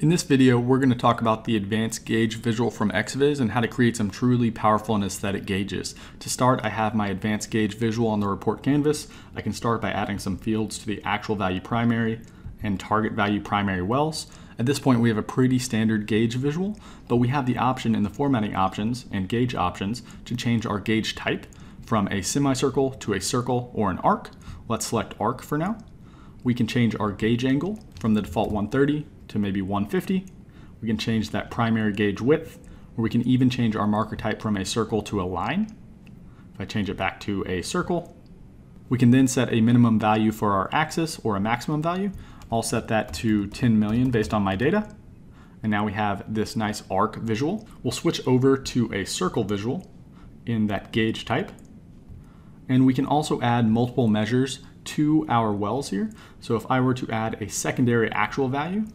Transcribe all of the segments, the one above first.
In this video, we're going to talk about the advanced gauge visual from xViz and how to create some truly powerful and aesthetic gauges. To start, I have my advanced gauge visual on the report canvas. I can start by adding some fields to the actual value primary and target value primary wells. At this point, we have a pretty standard gauge visual, but we have the option in the formatting options and gauge options to change our gauge type from a semicircle to a circle or an arc. Let's select arc for now. We can change our gauge angle from the default 130 to maybe 150. We can change that primary gauge width, or we can even change our marker type from a circle to a line. If I change it back to a circle, we can then set a minimum value for our axis or a maximum value. I'll set that to 10 million based on my data. And now we have this nice arc visual. We'll switch over to a circle visual in that gauge type. And we can also add multiple measures to our wells here. So if I were to add a secondary actual value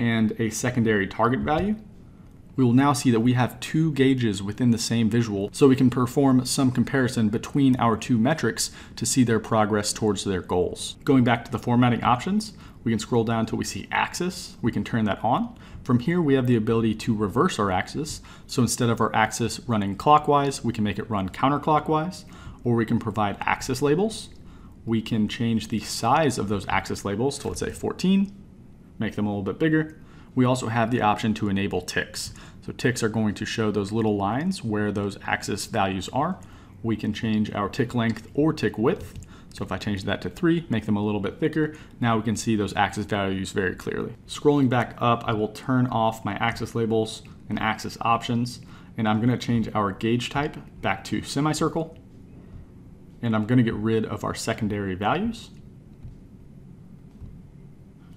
and a secondary target value, we will now see that we have two gauges within the same visual, so we can perform some comparison between our two metrics to see their progress towards their goals. Going back to the formatting options, we can scroll down until we see axis. We can turn that on. From here, we have the ability to reverse our axis. So instead of our axis running clockwise, we can make it run counterclockwise, or we can provide axis labels. We can change the size of those axis labels to, let's say, 14, make them a little bit bigger. We also have the option to enable ticks. So ticks are going to show those little lines where those axis values are. We can change our tick length or tick width. So if I change that to 3, make them a little bit thicker, now we can see those axis values very clearly. Scrolling back up, I will turn off my axis labels and axis options, and I'm going to change our gauge type back to semicircle. And I'm going to get rid of our secondary values.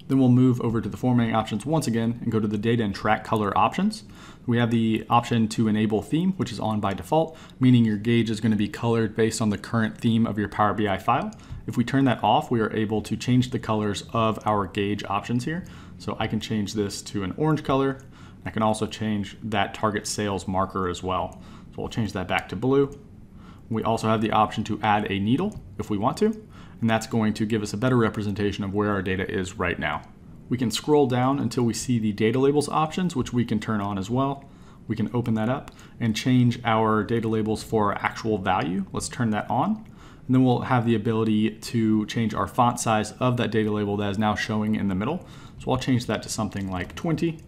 Then we'll move over to the formatting options once again and go to the data and track color options. We have the option to enable theme, which is on by default, meaning your gauge is going to be colored based on the current theme of your Power BI file. If we turn that off, we are able to change the colors of our gauge options here. So I can change this to an orange color. I can also change that target sales marker as well. So we'll change that back to blue. We also have the option to add a needle if we want to, and that's going to give us a better representation of where our data is right now. We can scroll down until we see the data labels options, which we can turn on as well. We can open that up and change our data labels for our actual value. Let's turn that on. And then we'll have the ability to change our font size of that data label that is now showing in the middle. So I'll change that to something like 20,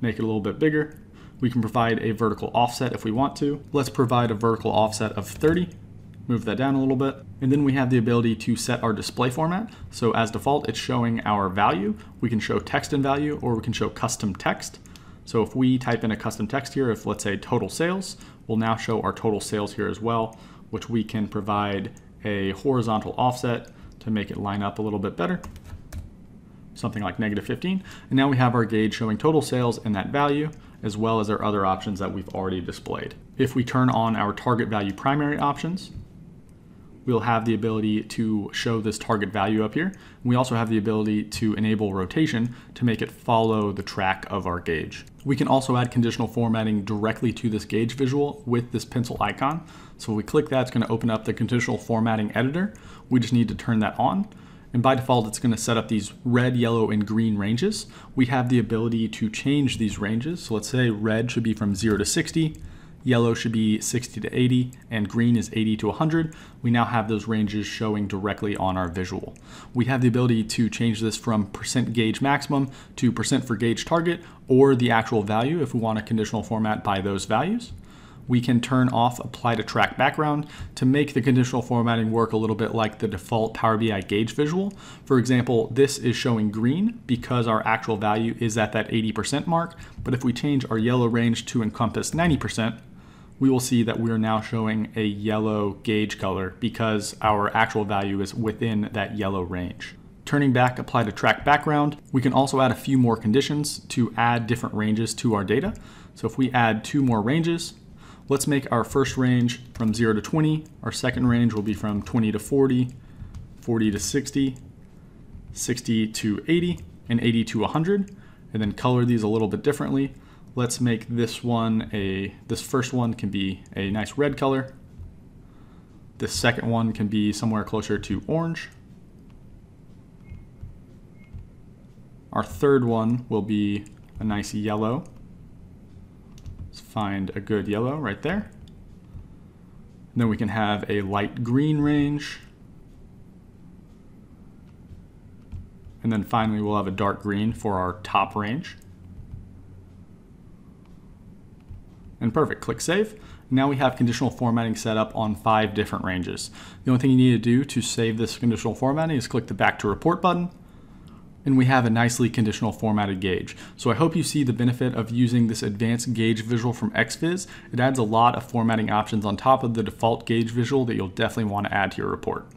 make it a little bit bigger. We can provide a vertical offset if we want to. Let's provide a vertical offset of 30, move that down a little bit. And then we have the ability to set our display format. So as default, it's showing our value. We can show text and value, or we can show custom text. So if we type in a custom text here, if let's say total sales, we'll now show our total sales here as well, which we can provide a horizontal offset to make it line up a little bit better. Something like -15. And now we have our gauge showing total sales and that value, as well as our other options that we've already displayed. If we turn on our target value primary options, we'll have the ability to show this target value up here. And we also have the ability to enable rotation to make it follow the track of our gauge. We can also add conditional formatting directly to this gauge visual with this pencil icon. So when we click that, it's going to open up the conditional formatting editor. We just need to turn that on. And by default, it's going to set up these red, yellow, and green ranges. We have the ability to change these ranges. So let's say red should be from 0 to 60, yellow should be 60 to 80, and green is 80 to 100. We now have those ranges showing directly on our visual. We have the ability to change this from percent gauge maximum to percent for gauge target, or the actual value if we want a conditional format by those values. We can turn off apply to track background to make the conditional formatting work a little bit like the default Power BI gauge visual. For example, this is showing green because our actual value is at that 80% mark. But if we change our yellow range to encompass 90%, we will see that we are now showing a yellow gauge color because our actual value is within that yellow range. Turning back, apply to track background. We can also add a few more conditions to add different ranges to our data. So if we add 2 more ranges, let's make our first range from 0 to 20. Our second range will be from 20 to 40, 40 to 60, 60 to 80, and 80 to 100. And then color these a little bit differently. Let's make this first one can be a nice red color. This second one can be somewhere closer to orange. Our third one will be a nice yellow. Let's find a good yellow right there. And then we can have a light green range. And then finally, we'll have a dark green for our top range. And perfect, click save. Now we have conditional formatting set up on 5 different ranges. The only thing you need to do to save this conditional formatting is click the back to report button, and we have a nicely conditional formatted gauge. So I hope you see the benefit of using this advanced gauge visual from xViz. It adds a lot of formatting options on top of the default gauge visual that you'll definitely want to add to your report.